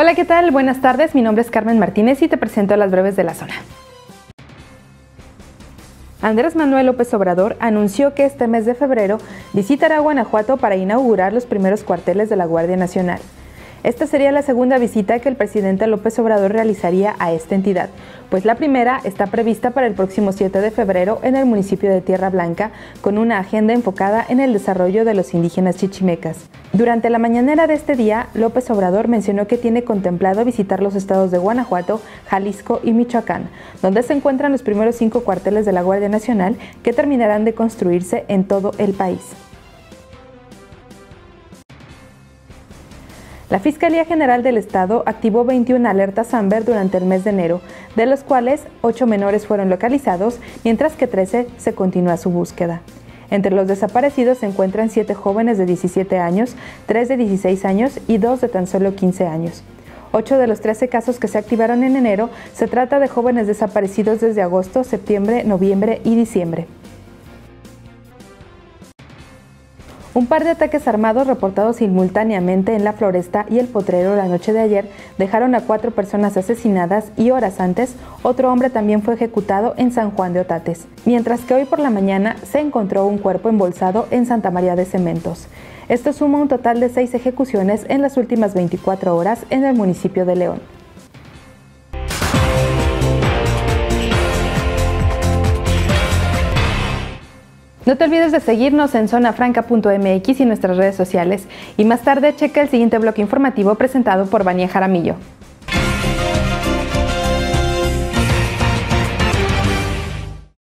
Hola, ¿qué tal? Buenas tardes, mi nombre es Carmen Martínez y te presento las breves de la zona. Andrés Manuel López Obrador anunció que este mes de febrero visitará Guanajuato para inaugurar los primeros cuarteles de la Guardia Nacional. Esta sería la segunda visita que el presidente López Obrador realizaría a esta entidad, pues la primera está prevista para el próximo 7 de febrero en el municipio de Tierra Blanca, con una agenda enfocada en el desarrollo de los indígenas chichimecas. Durante la mañanera de este día, López Obrador mencionó que tiene contemplado visitar los estados de Guanajuato, Jalisco y Michoacán, donde se encuentran los primeros 5 cuarteles de la Guardia Nacional que terminarán de construirse en todo el país. La Fiscalía General del Estado activó 21 alertas AMBER durante el mes de enero, de los cuales 8 menores fueron localizados, mientras que 13 se continúa su búsqueda. Entre los desaparecidos se encuentran 7 jóvenes de 17 años, 3 de 16 años y 2 de tan solo 15 años. 8 de los 13 casos que se activaron en enero se trata de jóvenes desaparecidos desde agosto, septiembre, noviembre y diciembre. Un par de ataques armados reportados simultáneamente en La Floresta y el Potrero la noche de ayer dejaron a 4 personas asesinadas y horas antes, otro hombre también fue ejecutado en San Juan de Otates, mientras que hoy por la mañana se encontró un cuerpo embolsado en Santa María de Cementos. Esto suma un total de 6 ejecuciones en las últimas 24 horas en el municipio de León. No te olvides de seguirnos en zonafranca.mx y nuestras redes sociales. Y más tarde checa el siguiente bloque informativo presentado por Vania Jaramillo.